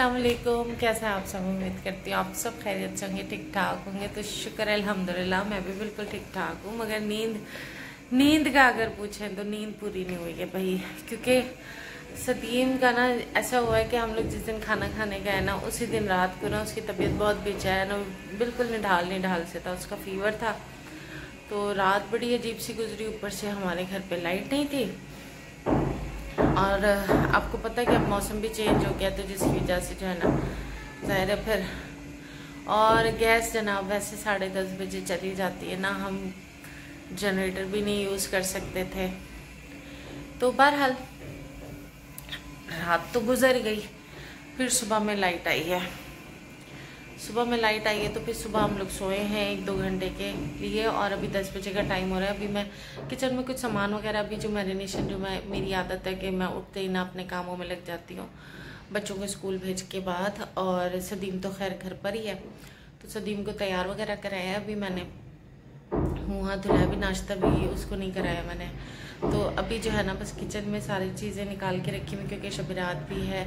अस्सलामुअलैकुम, कैसे हैं आप सब। उम्मीद करती हूँ आप सब खैरियत से होंगे, ठीक ठाक होंगे। तो शुक्र अल्हम्दुलिल्लाह मैं भी बिल्कुल ठीक ठाक हूँ। मगर नींद का अगर पूछें तो नींद पूरी नहीं हुई है भाई, क्योंकि सदीम का ना ऐसा हुआ है कि हम लोग जिस दिन खाना खाने गए ना उसी दिन रात को ना उसकी तबीयत बहुत बेचैन और बिल्कुल निढाल से था। उसका फीवर था तो रात बड़ी अजीब सी गुजरी। ऊपर से हमारे घर पर लाइट नहीं थी और आपको पता है कि अब मौसम भी चेंज हो गया तो जिसकी वजह से जो है ना ज़ाहिर है फिर। और गैस जनाब वैसे 10:30 बजे चली जाती है ना, हम जनरेटर भी नहीं यूज़ कर सकते थे। तो बहरहाल रात तो गुजर गई, फिर सुबह में लाइट आई है। तो फिर सुबह हम लोग सोए हैं 1-2 घंटे के लिए। और अभी 10 बजे का टाइम हो रहा है। अभी मैं किचन में कुछ सामान वगैरह अभी जो मैरिनेशन मेरी आदत है कि मैं उठते ही ना अपने कामों में लग जाती हूँ बच्चों को स्कूल भेज के बाद। और सदीम तो खैर घर पर ही है तो सदीम को तैयार वगैरह कराया। अभी मैंने मुँह धुलाया भी, नाश्ता भी उसको नहीं कराया मैंने। तो अभी जो है ना बस किचन में सारी चीज़ें निकाल के रखी हुई क्योंकि शबरात भी है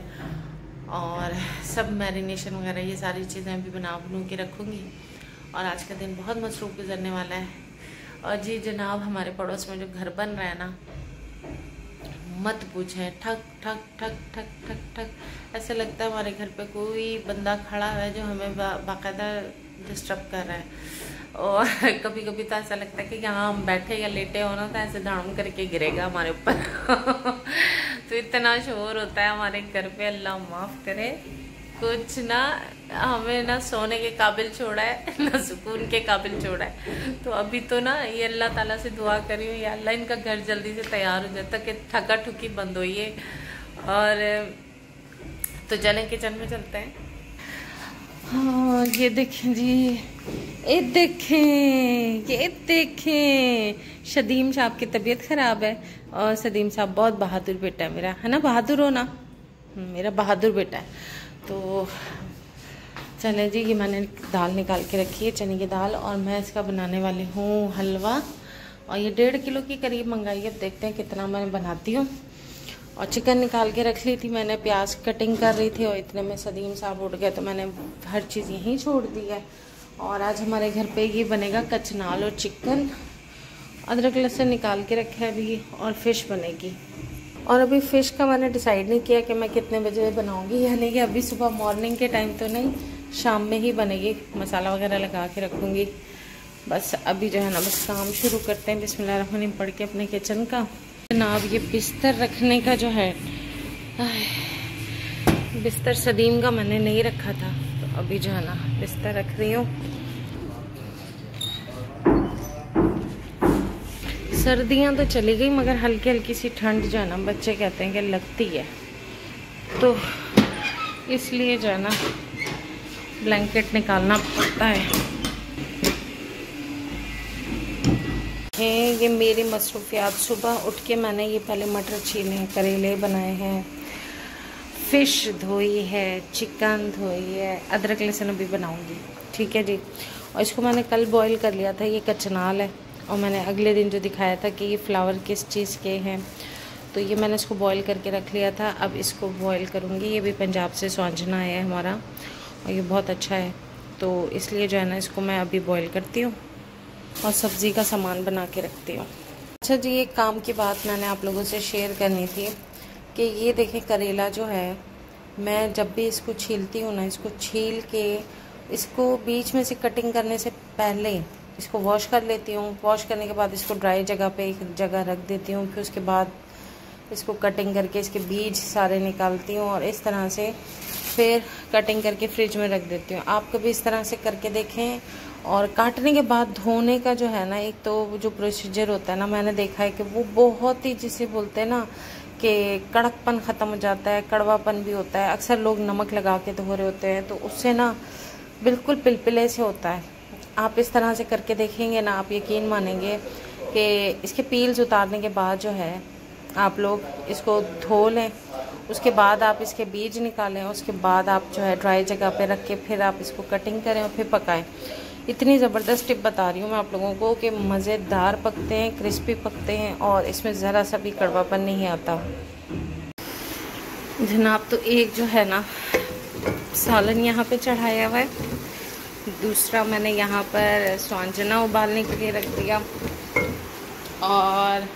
और सब मैरिनेशन वगैरह ये सारी चीज़ें भी बना के रखूँगी। और आज का दिन बहुत मसरूफ़ गुजरने वाला है। और जी जनाब हमारे पड़ोस में जो घर बन रहा है ना, मत पूछें, ठक ठक ठक ठक ठक ठक ऐसे लगता है हमारे घर पे कोई बंदा खड़ा है जो हमें बाकायदा डिस्टर्ब कर रहा है। और कभी कभी तो ऐसा लगता है कि यहाँ हम बैठे या लेटे हो ना तो ऐसे धाम करके गिरेगा हमारे ऊपर। तो इतना शोर होता है हमारे घर पे, अल्लाह माफ़ करे। कुछ ना हमें ना सोने के काबिल छोड़ा है ना सुकून के काबिल छोड़ा है। तो अभी तो ना ये अल्लाह ताला से दुआ करी हूँ या अल्लाह इनका घर जल्दी से तैयार हो जाए ताकि ठका ठुकी बंद हो ये। और तो चलें किचन में चलते हैं। हाँ ये देखें जी, ये देखें, ये देखें, सदीम साहब की तबीयत ख़राब है। और सदीम साहब बहुत बहादुर बेटा है मेरा, है ना, बहादुर हो ना, मेरा बहादुर बेटा है। तो चलें जी, ये मैंने दाल निकाल के रखी है, चने की दाल, और मैं इसका बनाने वाली हूँ हलवा। और ये 1.5 किलो के करीब मंगाई है, देखते हैं कितना मैं बनाती हूँ। और चिकन निकाल के रख ली थी मैंने, प्याज कटिंग कर रही थी और इतने में सदीम साहब उठ गए तो मैंने हर चीज़ यहीं छोड़ दी है। और आज हमारे घर पे ये बनेगा कचनाल और चिकन, अदरक लहसुन निकाल के रखा है अभी, और फ़िश बनेगी। और अभी फ़िश का मैंने डिसाइड नहीं किया कि मैं कितने बजे बनाऊँगी, यानी कि अभी सुबह मॉर्निंग के टाइम तो नहीं, शाम में ही बनेगी, मसाला वगैरह लगा के रखूँगी। बस अभी जो है ना बस काम शुरू करते हैं बिस्मिल्लाहिर्रहमानिर्रहीम पढ़ के अपने किचन का। जनाब ये बिस्तर रखने का जो है, बिस्तर सदीम का मैंने नहीं रखा था तो अभी जो है ना बिस्तर रख रही हूँ। सर्दियाँ तो चली गई मगर हल्की हल्की सी ठंड जो है ना बच्चे कहते हैं कि लगती है, तो इसलिए जो है ना ब्लैंकेट निकालना पड़ता है। ये मेरी मसरूफियात, सुबह उठ के मैंने ये पहले मटर छीले हैं, करेले बनाए हैं, फ़िश धोई है, चिकन धोई है, अदरक लहसुन अभी बनाऊंगी, ठीक है जी। और इसको मैंने कल बॉईल कर लिया था, ये कचनाल है। और मैंने अगले दिन जो दिखाया था कि ये फ्लावर किस चीज़ के हैं तो ये मैंने इसको बॉईल करके रख लिया था, अब इसको बॉईल करूँगी। ये भी पंजाब से सौंजना आया है हमारा और ये बहुत अच्छा है तो इसलिए जो है ना इसको मैं अभी बॉईल करती हूँ और सब्ज़ी का सामान बना के रखती हूँ। अच्छा जी एक काम की बात मैंने आप लोगों से शेयर करनी थी कि ये देखें करेला जो है, मैं जब भी इसको छीलती हूँ ना, इसको छील के इसको बीच में से कटिंग करने से पहले इसको वॉश कर लेती हूँ। वॉश करने के बाद इसको ड्राई जगह पे एक जगह रख देती हूँ कि उसके बाद इसको कटिंग करके इसके बीज सारे निकालती हूँ और इस तरह से फिर कटिंग करके फ्रिज में रख देती हूँ। आप कभी इस तरह से करके देखें। और काटने के बाद धोने का जो है ना एक तो जो प्रोसीजर होता है ना, मैंने देखा है कि वो बहुत ही, जिसे बोलते हैं ना कि कड़कपन ख़त्म हो जाता है, कड़वापन भी होता है। अक्सर लोग नमक लगा के धो रहे होते हैं तो उससे ना बिल्कुल पिलपिले से होता है। आप इस तरह से करके देखेंगे ना, आप यकीन मानेंगे कि इसके पील्स उतारने के बाद जो है आप लोग इसको धो लें, उसके बाद आप इसके बीज निकालें, उसके बाद आप जो है ड्राई जगह पे रख के फिर आप इसको कटिंग करें और फिर पकाएं। इतनी ज़बरदस्त टिप बता रही हूँ मैं आप लोगों को कि मज़ेदार पकते हैं, क्रिस्पी पकते हैं और इसमें ज़रा सा भी कड़वापन नहीं आता। जनाब तो एक जो है ना सालन यहाँ पे चढ़ाया हुआ है। दूसरा मैंने यहाँ पर स्वांजना उबालने के लिए रख दिया। और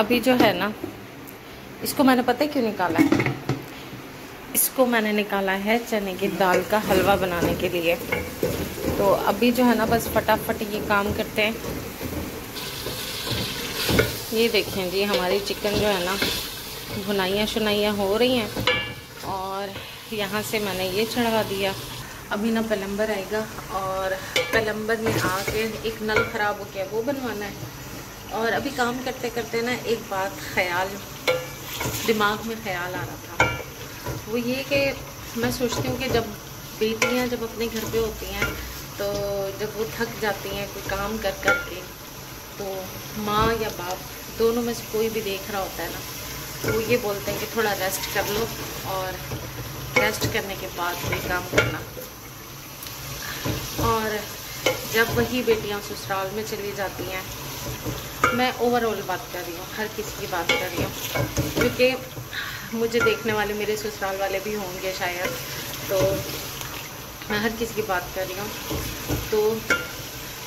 अभी जो है ना, इसको मैंने पता है क्यों निकाला है? इसको मैंने निकाला है चने की दाल का हलवा बनाने के लिए। तो अभी जो है ना बस फटाफट ये काम करते हैं। ये देखें जी, हमारी चिकन जो है ना भुनाइयाँ शुनाइयाँ हो रही हैं। और यहाँ से मैंने ये चढ़वा दिया। अभी ना प्लम्बर आएगा और प्लम्बर में आके एक नल ख़राब हो गया, वो बनवाना है। और अभी काम करते करते ना एक बात दिमाग में ख्याल आ रहा था, वो ये कि मैं सोचती हूँ कि जब बेटियाँ अपने घर पे होती हैं तो जब वो थक जाती हैं कोई काम कर कर के, तो माँ या बाप दोनों में से कोई भी देख रहा होता है ना, तो ये बोलते हैं कि थोड़ा रेस्ट कर लो और रेस्ट करने के बाद कोई काम करना। और जब वही बेटियां ससुराल में चली जाती हैं, मैं ओवरऑल बात कर रही हूँ, हर किसी की बात कर रही हूँ, क्योंकि मुझे देखने वाले मेरे ससुराल वाले भी होंगे शायद, तो मैं हर किसी की बात कर रही हूँ। तो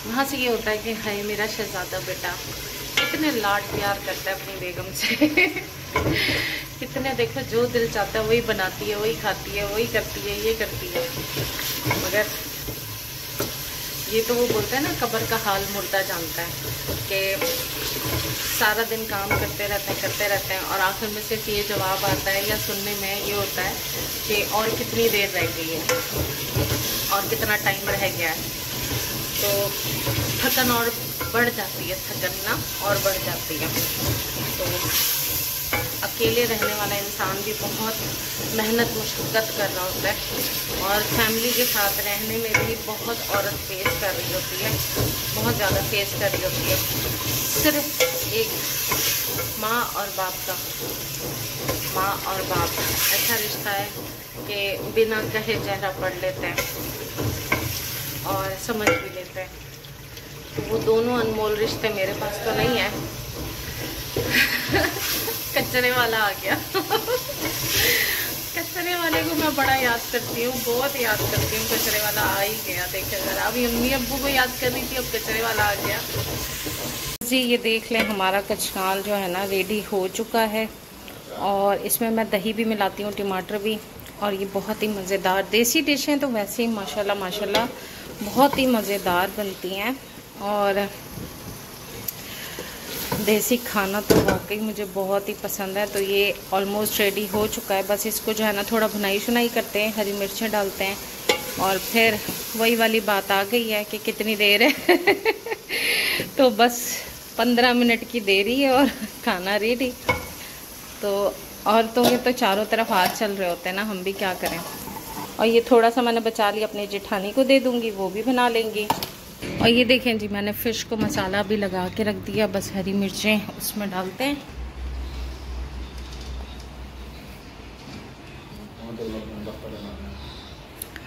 वहाँ से ये होता है कि हाय मेरा शहजादा बेटा कितने लाड प्यार करता है अपनी बेगम से कितने, देखो जो दिल चाहता है वही बनाती है, वही खाती है, वही करती है, ये करती है। मगर ये तो वो बोलते हैं ना, कब्र का हाल मुर्दा जानता है, कि सारा दिन काम करते रहते हैं और आखिर में सिर्फ ये जवाब आता है या सुनने में ये होता है कि और कितनी देर रह गई है और कितना टाइम रह गया है। तो थकन और बढ़ जाती है, थकन ना और बढ़ जाती है। तो अकेले रहने वाला इंसान भी बहुत मेहनत मुशक्क़त कर रहा होता है, और फैमिली के साथ रहने में भी बहुत औरत फेस कर रही होती है, बहुत ज़्यादा फेस कर रही होती है, सिर्फ एक माँ और बाप का। माँ और बाप ऐसा रिश्ता है कि बिना कहे चेहरा पढ़ लेते हैं और समझ भी लेते हैं। तो वो दोनों अनमोल रिश्ते मेरे पास तो नहीं है कचरे वाला आ गया कचरे वाले को मैं बड़ा याद करती हूँ, बहुत याद करती हूँ। कचरे वाला आ ही गया, देखिए जरा। अभी अम्मी अब्बू को याद कर रही थी, अब कचरे वाला आ गया जी। ये देख लें, हमारा कचकाल जो है ना रेडी हो चुका है। और इसमें मैं दही भी मिलाती हूँ, टमाटर भी, और ये बहुत ही मज़ेदार देसी डिश है। तो वैसे ही माशाल्लाह माशाल्लाह बहुत ही मज़ेदार बनती हैं। और देसी खाना तो वाकई मुझे बहुत ही पसंद है। तो ये ऑलमोस्ट रेडी हो चुका है, बस इसको जो है ना थोड़ा भुनाई शुनाई करते हैं, हरी मिर्चें डालते हैं, और फिर वही वाली बात आ गई है कि कितनी देर है तो बस 15 मिनट की देरी है और खाना रेडी। तो औरतों के तो चारों तरफ हाथ चल रहे होते हैं ना, हम भी क्या करें। और ये थोड़ा सा मैंने बचा लिया, अपनी जेठानी को दे दूँगी, वो भी बना लेंगी। और ये देखें जी, मैंने फ़िश को मसाला भी लगा के रख दिया, बस हरी मिर्चें उसमें डालते हैं।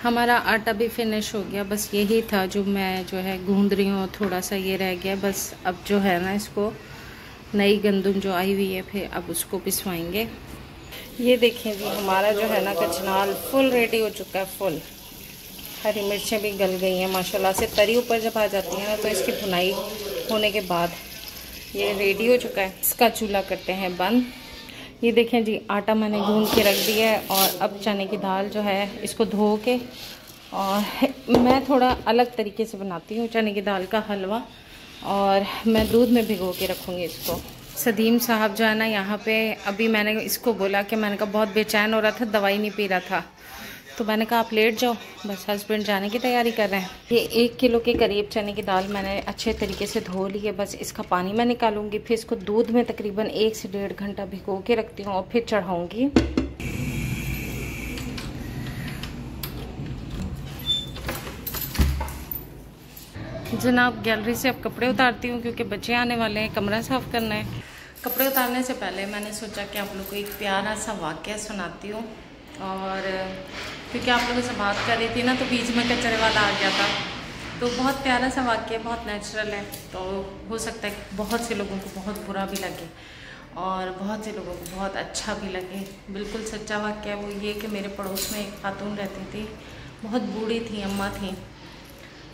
हमारा आटा भी फिनिश हो गया, बस यही था जो मैं जो है गूंद रही हूँ, थोड़ा सा ये रह गया बस। अब जो है ना इसको नई गंदम जो आई हुई है, फिर अब उसको पिसवाएंगे। ये देखें जी, हमारा जो है ना कचनाल फुल रेडी हो चुका है, फुल। हरी मिर्चें भी गल गई हैं माशाल्लाह से, तरी ऊपर जब आ जाती है ना तो इसकी भुनाई होने के बाद ये रेडी हो चुका है। इसका चूल्हा करते हैं बंद। ये देखें जी, आटा मैंने गूंद के रख दिया है, और अब चने की दाल जो है इसको धो के, और मैं थोड़ा अलग तरीके से बनाती हूँ चने की दाल का हलवा, और मैं दूध में भिगो के रखूँगी इसको। सदीम साहब जो है ना यहाँ पर, अभी मैंने इसको बोला कि मैंने कहा बहुत बेचैन हो रहा था, दवाई नहीं पी रहा था, तो मैंने कहा आप लेट जाओ, बस हस्बैंड जाने की तैयारी कर रहे हैं। ये 1 किलो के करीब चने की दाल मैंने अच्छे तरीके से धो ली है, बस इसका पानी मैं निकालूंगी, फिर इसको दूध में तकरीबन 1 से 1.5 घंटा भिगो के रखती हूँ, और फिर चढ़ाऊंगी। जनाब गैलरी से अब कपड़े उतारती हूँ, क्योंकि बच्चे आने वाले हैं, कमरा साफ करना है। कपड़े उतारने से पहले मैंने सोचा कि आप लोग को एक प्यारा सा वाक़या सुनाती हूँ, और क्योंकि आप लोगों से बात कर रही थी ना तो बीच में कचरे वाला आ गया था। तो बहुत प्यारा सा वाक्य है, बहुत नेचुरल है, तो हो सकता है कि बहुत से लोगों को बहुत बुरा भी लगे। और बहुत से लोगों को बहुत अच्छा भी लगे। बिल्कुल सच्चा वाक्य है वो ये कि मेरे पड़ोस में एक खातून रहती थी, बहुत बूढ़ी थी, अम्मा थी।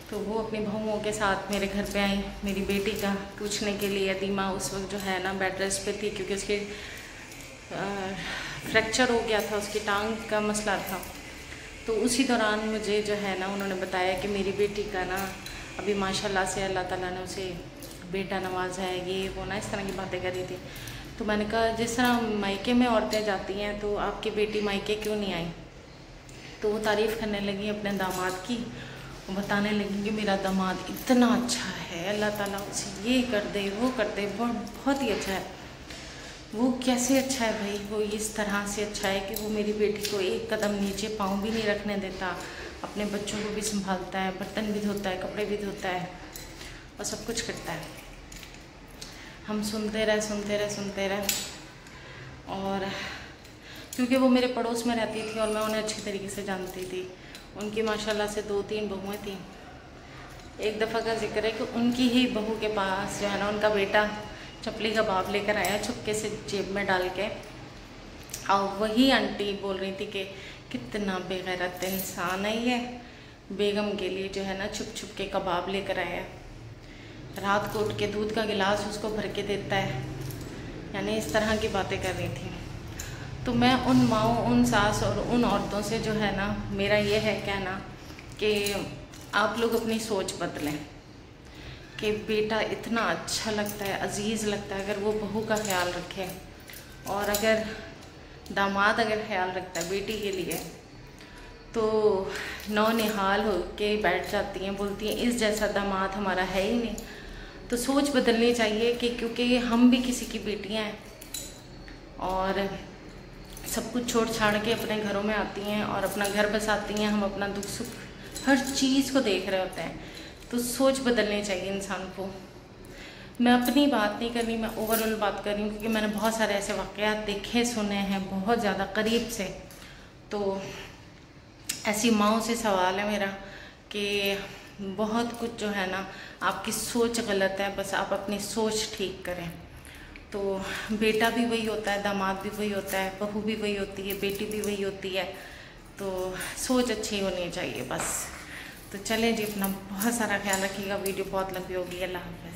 तो वो अपनी बहुओं के साथ मेरे घर पे आई मेरी बेटी का पूछने के लिए। दीमा उस वक्त जो है ना बेड रेस्ट पे थी क्योंकि उसकी फ्रैक्चर हो गया था, उसकी टांग का मसला था। तो उसी दौरान मुझे जो है ना उन्होंने बताया कि मेरी बेटी का ना अभी माशाल्लाह से अल्लाह ताला ने उसे बेटा नवाजा है, ये वो ना इस तरह की बातें करी थी। तो मैंने कहा जिस तरह मायके में औरतें जाती हैं तो आपकी बेटी मायके क्यों नहीं आई। तो वो तारीफ़ करने लगी अपने दामाद की, बताने लगी कि मेरा दामाद इतना अच्छा है, अल्लाह ताला उसे ये कर दे वो कर दे, बहुत ही अच्छा है। वो कैसे अच्छा है भाई, वो इस तरह से अच्छा है कि वो मेरी बेटी को एक कदम नीचे पाँव भी नहीं रखने देता, अपने बच्चों को भी संभालता है, बर्तन भी धोता है, कपड़े भी धोता है और सब कुछ करता है। हम सुनते रहे और क्योंकि वो मेरे पड़ोस में रहती थी और मैं उन्हें अच्छी तरीके से जानती थी। उनकी माशाल्लाह से 2-3 बहुएँ थीं। एक दफ़ा का जिक्र है कि उनकी ही बहू के पास जो है ना उनका बेटा चपली का बाप लेकर आया छुपके से जेब में डाल के, और वही आंटी बोल रही थी कि कितना बेगैरत इंसान है ये, बेगम के लिए जो है ना छुप छुप के कबाब लेकर आया, रात को उठ के दूध का गिलास उसको भर के देता है, यानी इस तरह की बातें कर रही थी। तो मैं उन माओं, उन सास और उन औरतों से जो है ना मेरा ये है कहना कि आप लोग अपनी सोच बदलें कि बेटा इतना अच्छा लगता है, अजीज़ लगता है, अगर वो बहू का ख्याल रखे और अगर दामाद अगर ख्याल रखता है बेटी के लिए तो नौनिहाल हो के बैठ जाती हैं, बोलती हैं इस जैसा दामाद हमारा है ही नहीं। तो सोच बदलनी चाहिए कि क्योंकि हम भी किसी की बेटियां हैं और सब कुछ छोड़ छाड़ के अपने घरों में आती हैं और अपना घर बसाती हैं। हम अपना दुख सुख हर चीज़ को देख रहे होते हैं। तो सोच बदलनी चाहिए इंसान को। मैं अपनी बात नहीं कर रही, मैं ओवरऑल बात कर रही हूँ क्योंकि मैंने बहुत सारे ऐसे वाक़यात देखे सुने हैं बहुत ज़्यादा करीब से। तो ऐसी माओं से सवाल है मेरा कि बहुत कुछ जो है ना आपकी सोच गलत है, बस आप अपनी सोच ठीक करें। तो बेटा भी वही होता है, दामाद भी वही होता है, बहू भी वही होती है, बेटी भी वही होती है। तो सोच अच्छी होनी चाहिए बस। तो चलें जी, अपना बहुत सारा ख्याल रखिएगा। वीडियो बहुत लंबी होगी। अल्लाह हाफ़िज़।